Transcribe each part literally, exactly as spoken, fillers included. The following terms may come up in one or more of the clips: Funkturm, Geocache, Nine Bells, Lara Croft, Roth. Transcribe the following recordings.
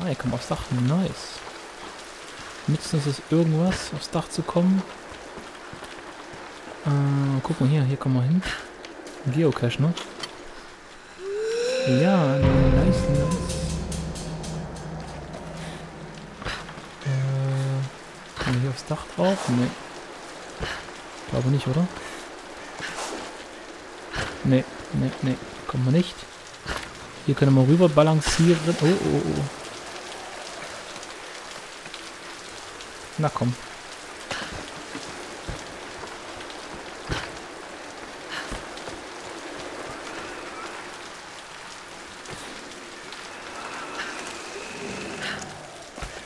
Ah, hier kommen aufs Dach. Nice. Nützen ist es irgendwas, aufs Dach zu kommen. Äh, guck mal hier, hier kommen wir hin. Geocache, ne? Ja, nice, nice. Äh, kommen wir hier aufs Dach drauf? Ne. Glaube nicht, oder? Ne, ne, ne. Kommen wir nicht. Hier können wir rüber balancieren. Oh, oh, oh. Na komm.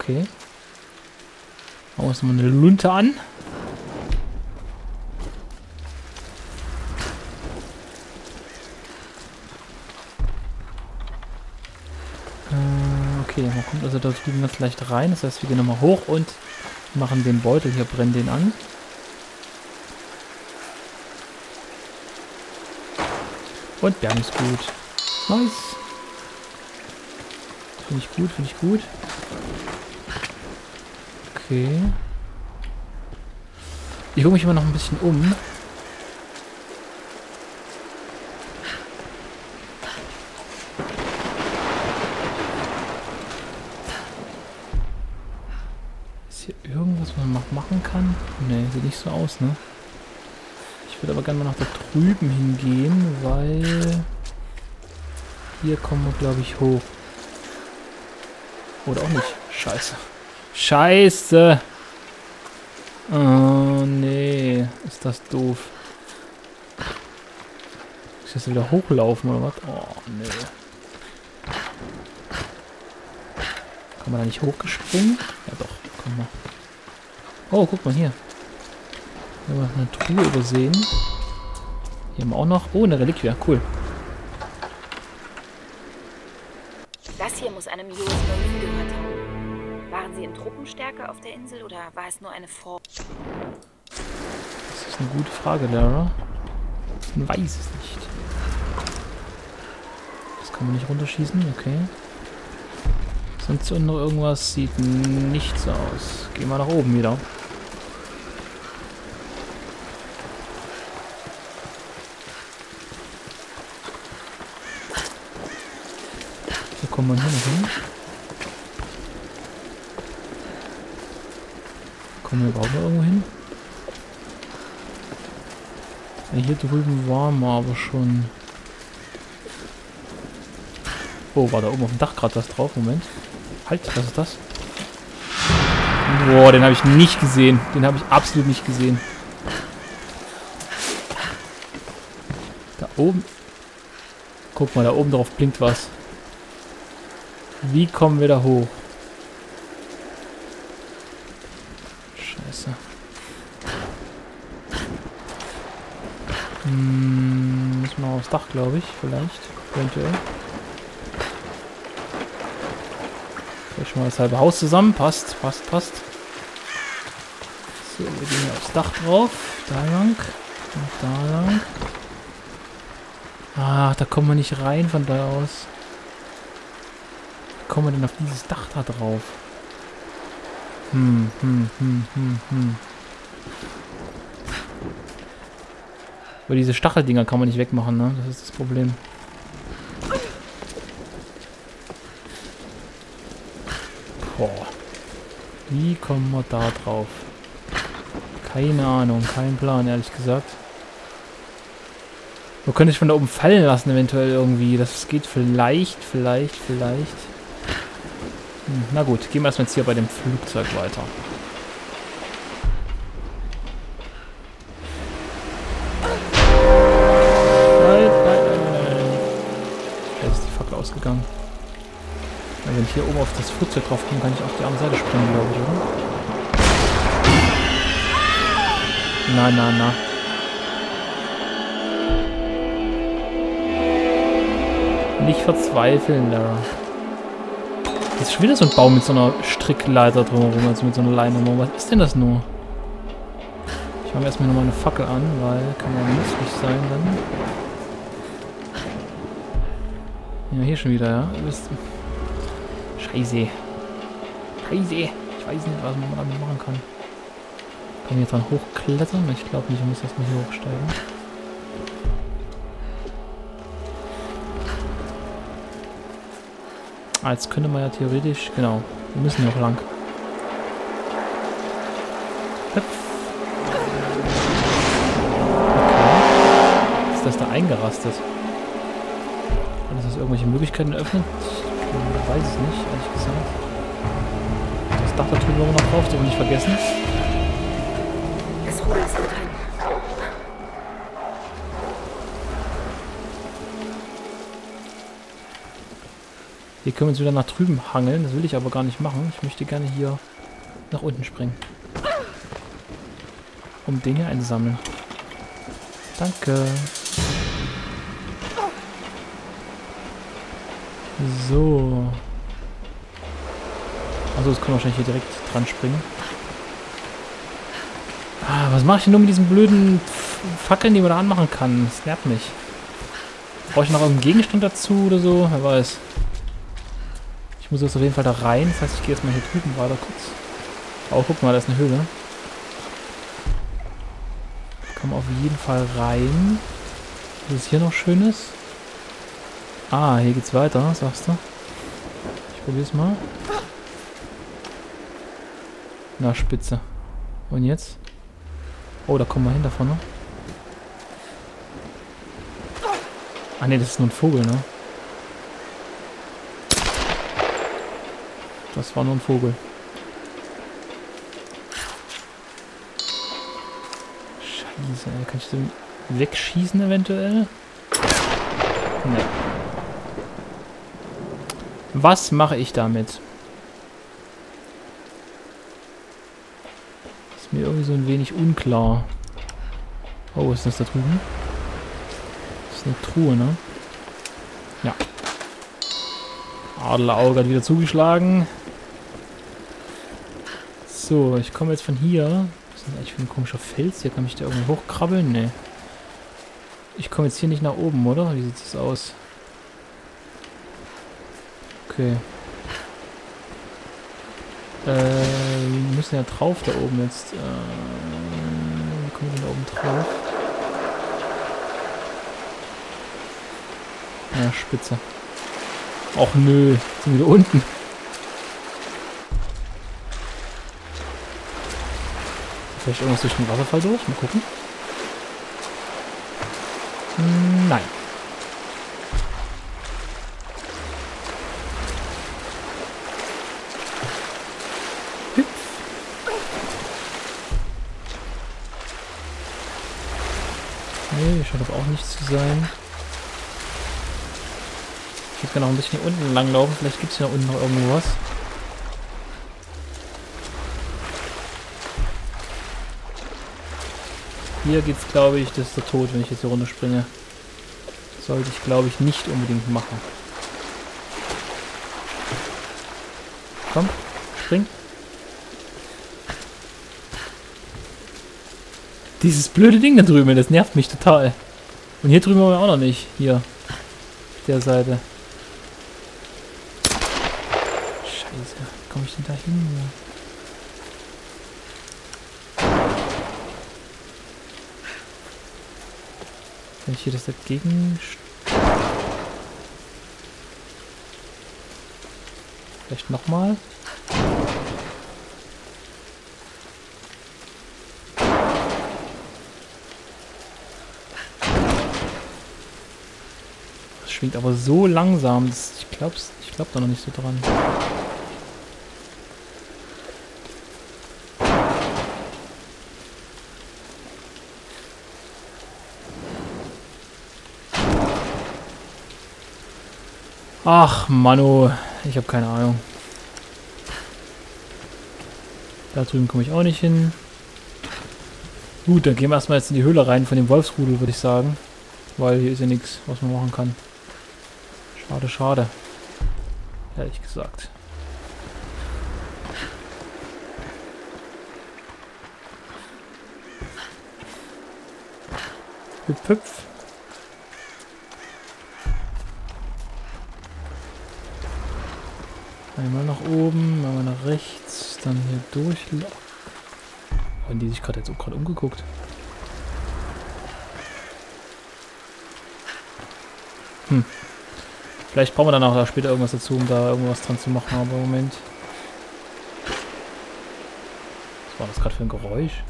Okay. Machen wir uns mal eine Lunte an. Okay, man kommt also da drüben ganz leicht rein. Das heißt, wir gehen nochmal hoch und machen den Beutel hier, brennen den an. Und wir haben es gut. Nice. Finde ich gut, finde ich gut. Okay. Ich gucke mich immer noch ein bisschen um. Machen kann? Ne, sieht nicht so aus, ne? Ich würde aber gerne mal nach da drüben hingehen, weil hier kommen wir, glaube ich, hoch. Oder auch nicht. Scheiße. Scheiße! Oh, nee. Ist das doof. Ist das wieder hochlaufen, oder was? Oh, nee. Kann man da nicht hochgespringen? Ja doch, kann man. Oh, guck mal hier. Hier haben wir eine Truhe übersehen. Hier haben wir auch noch. Oh, eine Reliquie. Cool. Das hier muss einem Josef gehört haben. Waren sie in Truppenstärke auf der Insel oder war es nur eine Form? Das ist eine gute Frage, Lara. Man weiß es nicht. Das kann man nicht runterschießen. Okay. Sonst noch irgendwas? Sieht nicht so aus. Gehen wir nach oben wieder. So kommt man hier noch hin. Kommen wir überhaupt noch irgendwo hin? Ja, hier drüben waren wir aber schon. Oh, war da oben auf dem Dach gerade was drauf? Moment. Halt, was ist das? Boah, den habe ich nicht gesehen. Den habe ich absolut nicht gesehen. Da oben. Guck mal, da oben drauf blinkt was. Wie kommen wir da hoch? Scheiße. Hm, müssen wir aufs Dach, glaube ich. Vielleicht. Eventuell. Schon mal das halbe Haus zusammen. Passt, passt, passt. So, wir gehen hier aufs Dach drauf. Da lang. Und da lang. Ach, da kommen wir nicht rein von da aus. Wie kommen wir denn auf dieses Dach da drauf? Hm, hm, hm, hm, hm. Aber diese Stacheldinger kann man nicht wegmachen, ne? Das ist das Problem. Boah. Wie kommen wir da drauf? Keine Ahnung, kein Plan, ehrlich gesagt. Wo könnte ich von da oben fallen lassen, eventuell irgendwie? Das geht vielleicht, vielleicht, vielleicht. Hm, na gut, gehen wir erstmal jetzt hier bei dem Flugzeug weiter. Nein, nein, nein, nein, nein. Da ist die Fackel ausgegangen. Wenn ich hier oben auf das Flugzeug drauf komme, kann ich auf die andere Seite springen, glaube ich, oder? Na, na, na. Nicht verzweifeln, Lara. Das ist schon wieder so ein Baum mit so einer Strickleiter drumherum, also mit so einer Leine drumherum. Was ist denn das nur? Ich mache mir erstmal nochmal eine Fackel an, weil kann ja nützlich sein dann. Ja, hier schon wieder, ja. Scheiße. Scheiße. Ich weiß nicht, was man damit machen kann. Kann ich jetzt dran hochklettern? Ich glaube nicht, ich muss erstmal hier hochsteigen. Ah, jetzt könnte man ja theoretisch... Genau, wir müssen noch lang. Hüpf. Okay. Ist das da eingerastet? Kann das irgendwelche Möglichkeiten öffnen? Ich weiß es nicht, ehrlich gesagt. Das Dach da drüben noch drauf, das habe ich nicht vergessen. Das Ruder ist mit rein. Hier können wir uns wieder nach drüben hangeln. Das will ich aber gar nicht machen. Ich möchte gerne hier nach unten springen. Um den hier einzusammeln. Danke. So. Also das können wir wahrscheinlich hier direkt dran springen. Ah, was mache ich denn nur mit diesen blöden Fackeln, die man da anmachen kann? Das nervt mich. Brauche ich noch irgendeinen Gegenstand dazu oder so? Wer weiß. Ich muss jetzt auf jeden Fall da rein. Das heißt, ich gehe jetzt mal hier drüben weiter kurz. Oh, guck mal, da ist eine Höhle. Kommen auf jeden Fall rein. Was ist hier noch Schönes? Ah, hier geht's weiter, sagst du? Ich probier's mal. Na, Spitze. Und jetzt? Oh, da kommen wir hin davon, ne? Ah, ne, das ist nur ein Vogel, ne? Das war nur ein Vogel. Scheiße, ey. Kann ich den wegschießen eventuell? Ne. Was mache ich damit? Ist mir irgendwie so ein wenig unklar. Oh, was ist das da drüben? Das ist eine Truhe, ne? Ja. Adlerauge hat wieder zugeschlagen. So, ich komme jetzt von hier. Was ist das eigentlich für ein komischer Fels? Hier kann ich da irgendwo hochkrabbeln? Ne. Ich komme jetzt hier nicht nach oben, oder? Wie sieht das aus? Okay. Äh, wir müssen ja drauf da oben jetzt. Äh, wie kommen wir da oben drauf? Ja, Spitze. Och nö, jetzt sind wir wieder unten. Vielleicht irgendwas durch den Wasserfall durch? Mal gucken. Nein. Hüpf. Nee, hier scheint aber auch nichts zu sein. Ich würde gerne noch ein bisschen hier unten lang laufen. Vielleicht gibt es hier unten noch irgendwo was. Hier geht's, glaube ich, das ist der Tod, wenn ich jetzt hier runterspringe. Sollte ich, glaube ich, nicht unbedingt machen. Komm, spring. Dieses blöde Ding da drüben, das nervt mich total. Und hier drüben haben wir auch noch nicht. Hier. Auf der Seite. Scheiße, wie komme ich denn da hin? Wenn ich hier das dagegen... Vielleicht nochmal. Das schwingt aber so langsam. Das, ich glaub's, ich glaub da noch nicht so dran. Ach, Manu. Ich habe keine Ahnung. Da drüben komme ich auch nicht hin. Gut, dann gehen wir erstmal jetzt in die Höhle rein von dem Wolfsrudel, würde ich sagen. Weil hier ist ja nichts, was man machen kann. Schade, schade. Ehrlich gesagt. Hüpf, hüpf. Einmal nach oben, einmal nach rechts, dann hier durch. Haben die sich gerade jetzt auch gerade umgeguckt? Hm. Vielleicht brauchen wir dann auch da später irgendwas dazu, um da irgendwas dran zu machen, aber im Moment. Was war das gerade für ein Geräusch?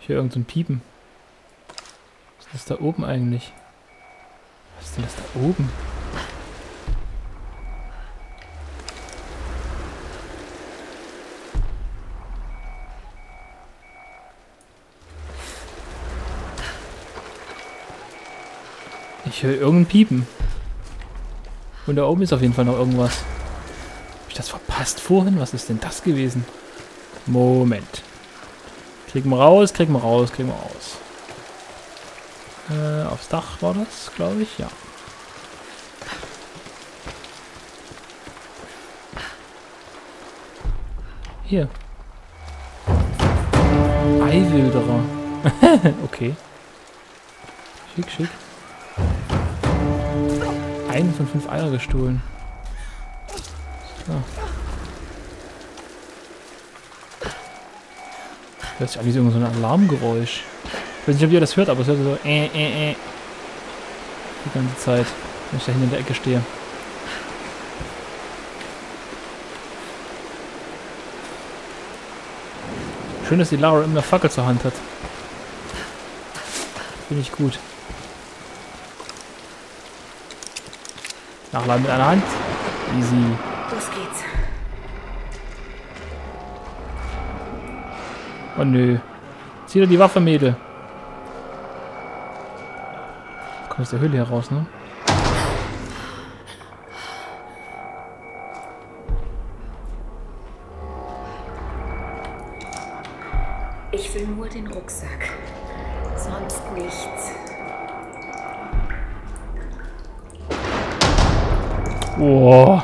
Ich höre irgend so ein Piepen. Was ist das da oben eigentlich? Was ist denn das da oben? Ich höre irgendein Piepen. Und da oben ist auf jeden Fall noch irgendwas. Habe ich das verpasst vorhin? Was ist denn das gewesen? Moment. Kriegen wir raus, kriegen wir raus, kriegen wir raus. Äh, aufs Dach war das, glaube ich, ja. Hier. Eiwilderer. Okay. Schick, schick. Einen von fünf Eier gestohlen. So. Hört sich an wie so ein Alarmgeräusch. Ich weiß nicht, ob ihr das hört, aber es hört so äh, äh, äh. Die ganze Zeit, wenn ich da hinten in der Ecke stehe. Schön, dass die Lara immer eine Fackel zur Hand hat. Finde ich gut. Nachladen mit einer Hand. Easy. Los geht's. Oh nö. Zieh doch die Waffe, Mädel. Jetzt kommt aus der Höhle heraus, ne? Ich will nur den Rucksack. Sonst nichts. Wow.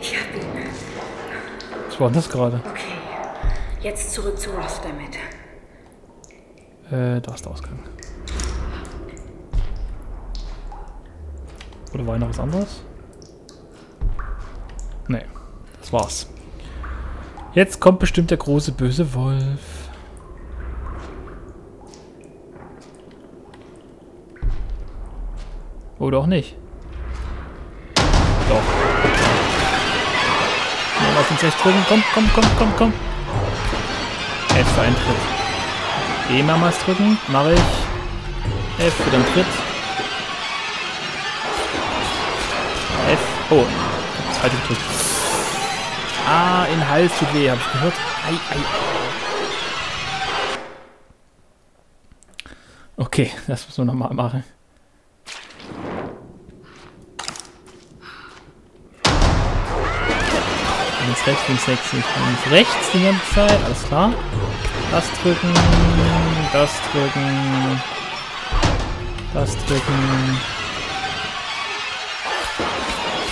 Ich hab ihn. Was war das gerade? Okay. Jetzt zurück zu Roth damit. Äh, da ist der Ausgang. Oder war noch was anderes? Nee, das war's. Jetzt kommt bestimmt der große böse Wolf. Oder auch nicht. Doch. Mal auf den Rechts drücken. Komm, komm, komm, komm, komm. F für einen Tritt. E mehrmals drücken. Mache ich. F für den Tritt. F. Oh. Zweite Tritt. Ah, in den Hals tut weh, hab ich gehört. Ei, ei, ei. Okay, das müssen wir nochmal machen. Links, rechts, links, rechts, links, rechts die ganze Zeit, alles klar. Das drücken, das drücken, das drücken.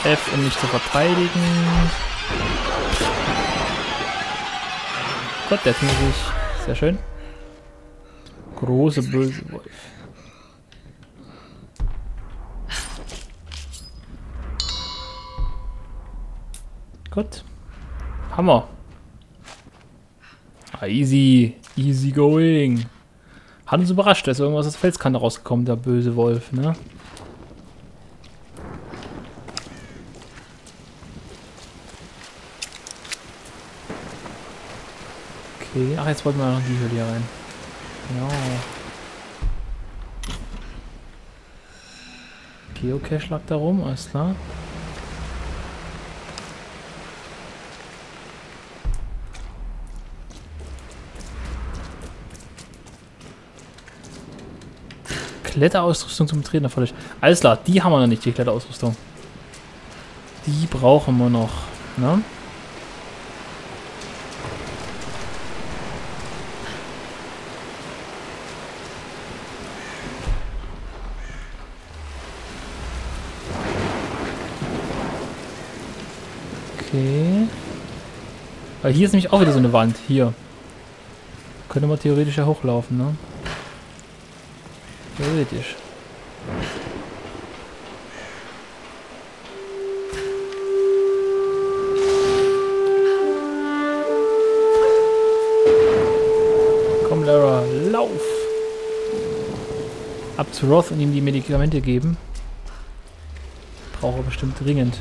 F, um mich zu verteidigen. Gott, der finde ich sehr schön. Große böse Wolf. Gut. Hammer. Ah, easy. Easy going. Hat uns überrascht, da ist irgendwas aus der Felskante rausgekommen, der böse Wolf, ne? Ach, jetzt wollten wir noch die Höhle hier rein. Genau. Geocache lag da rum, alles klar. Kletterausrüstung zum Treten erforderlich. Alles klar, die haben wir noch nicht, die Kletterausrüstung. Die brauchen wir noch, ne? Weil hier ist nämlich auch wieder so eine Wand. Hier. Könnte man theoretisch ja hochlaufen, ne? Theoretisch. Komm, Lara, lauf! Ab zu Roth und ihm die Medikamente geben. Brauche bestimmt dringend.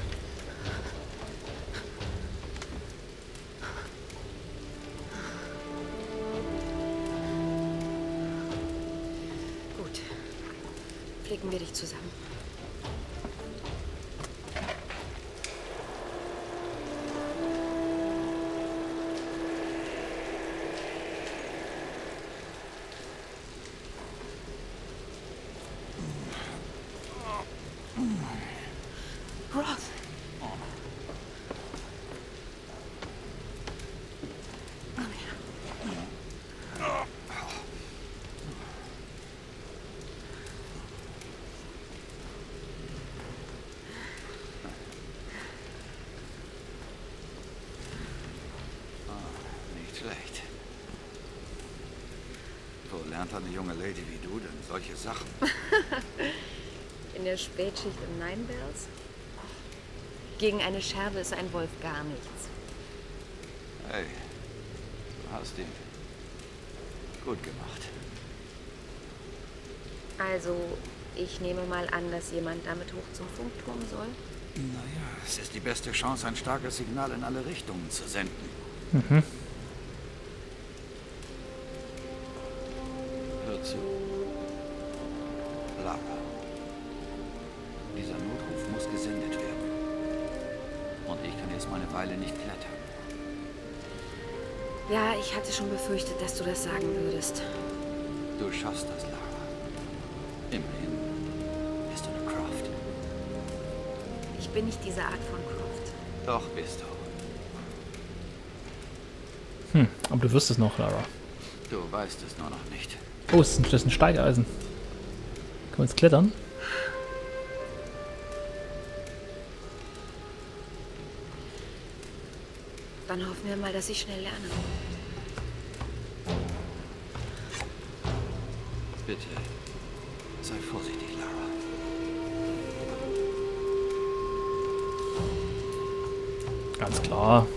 Klicken wir dich zusammen. Roth. Lernt eine junge Lady wie du denn solche Sachen? In der Spätschicht im Nine Bells? Gegen eine Scherbe ist ein Wolf gar nichts. Hey, du hast ihn gut gemacht. Also, ich nehme mal an, dass jemand damit hoch zum Funkturm soll? Naja, es ist die beste Chance, ein starkes Signal in alle Richtungen zu senden. Mhm. Lara, dieser Notruf muss gesendet werden. Und ich kann jetzt mal eine Weile nicht klettern. Ja, ich hatte schon befürchtet, dass du das sagen würdest. Du schaffst das, Lara. Immerhin bist du eine Croft. Ich bin nicht diese Art von Croft. Doch bist du. Hm, aber du wirst es noch, Lara. Du weißt es nur noch nicht. Oh, das ist ein Steigeisen. Können wir jetzt klettern? Dann hoffen wir mal, dass ich schnell lerne. Bitte, sei vorsichtig, Lara. Ganz klar.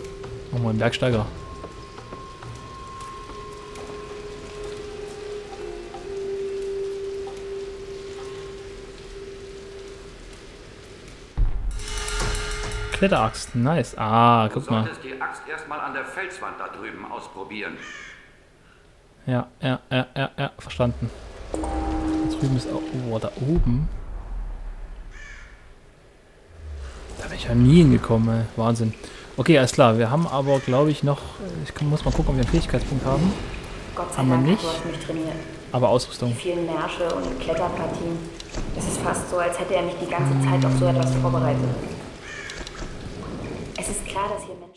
Machen wir einen Bergsteiger. Kletteraxt, nice. Ah, guck mal. Du solltest die Axt erstmal an der Felswand da drüben ausprobieren. Ja, ja, ja, ja, ja, verstanden. Da drüben ist auch. Oh, da oben. Da bin ich ja nie hingekommen, ey. Wahnsinn. Okay, alles klar. Wir haben aber, glaube ich, noch. Ich muss mal gucken, ob wir einen Fähigkeitspunkt haben. Gott sei Dank, nicht. Du hast mich trainiert. Aber Ausrüstung. Die vielen Märsche und Kletterpartien. Es ist fast so, als hätte er mich die ganze Zeit auf so etwas vorbereitet. Es ist klar, dass hier Menschen